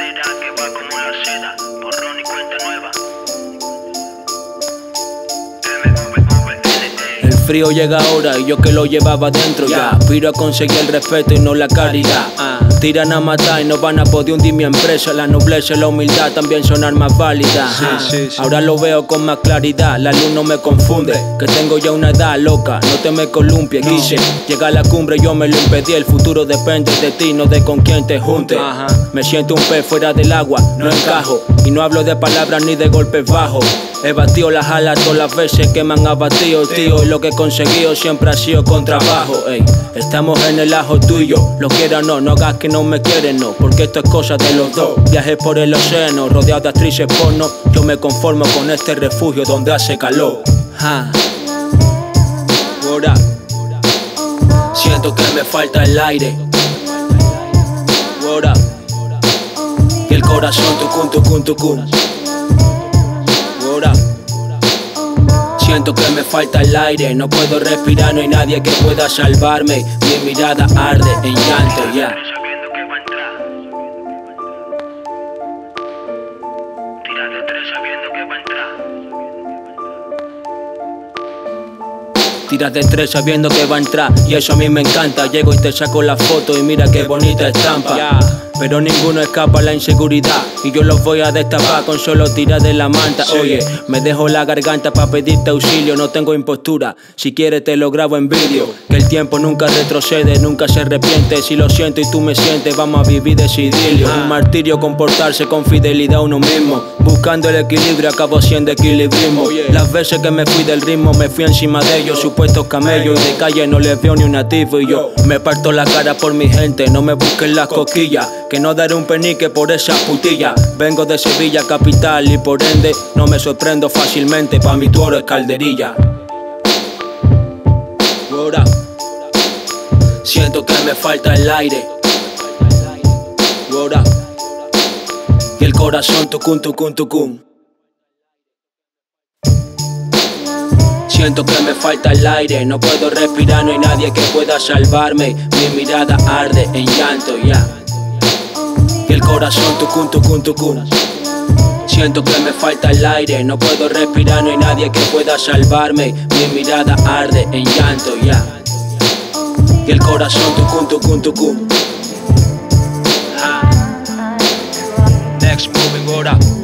cartera que va como la seda, borrón y cuenta nueva. El frío llega ahora y yo que lo llevaba dentro ya. Aspiro a conseguir el respeto y no la caridad. Tiran a matar y no van a poder hundir mi empresa. La nobleza y la humildad también sonar más válida. Ahora lo veo con más claridad, la luz no me confunde. Que tengo ya una edad loca, no te me columpies. Quise llegar a la cumbre, yo me lo impedí. El futuro depende de ti, no de con quién te junte. Me siento un pez fuera del agua, no encajo. Y no hablo de palabras ni de golpes bajos. He batido las alas todas las veces que me han abatido, tío. Y lo que he conseguido siempre ha sido con trabajo, ey. Estamos en el ajo tuyo, lo quiera o no, no hagas que no me quieren, no. Porque esto es cosa de los dos. Viajes por el océano, rodeado de actrices porno. Yo me conformo con este refugio donde hace calor. Siento que me falta el aire. Y el corazón tucun, tucun, tucun. Siento que me falta el aire, no puedo respirar, no hay nadie que pueda salvarme. Mi mirada arde en llanto, sabiendo que va a entrar. Tira de tres sabiendo que va a entrar. Tira de tres sabiendo que va a entrar, y eso a mí me encanta. Llego y te saco la foto y mira qué bonita estampa. Pero ninguno escapa a la inseguridad y yo los voy a destapar con solo tirar de la manta. Oye, me dejo la garganta para pedirte auxilio, no tengo impostura, si quieres te lo grabo en vídeo. Que el tiempo nunca retrocede, nunca se arrepiente. Si lo siento y tú me sientes, vamos a vivir ese idilio. Un martirio comportarse con fidelidad a uno mismo. Buscando el equilibrio acabo siendo equilibrismo. Las veces que me fui del ritmo me fui encima de ellos, supuestos camellos. Y de calle no les veo ni un nativo y yo me parto la cara por mi gente, no me busquen las cosquillas. Que no daré un penique por esa putilla. Vengo de Sevilla capital y por ende no me sorprendo fácilmente. Pa' mi tuoro es calderilla. Siento que me falta el aire. Y el corazón tucun, tucun, tucun. Siento que me falta el aire, no puedo respirar, no hay nadie que pueda salvarme. Mi mirada arde en llanto, Y el corazón tucun, tucun, tucun. Siento que me falta el aire, no puedo respirar, no hay nadie que pueda salvarme. Mi mirada arde en llanto, Y el corazón tucun, tucun, tucun. Next moving, what up?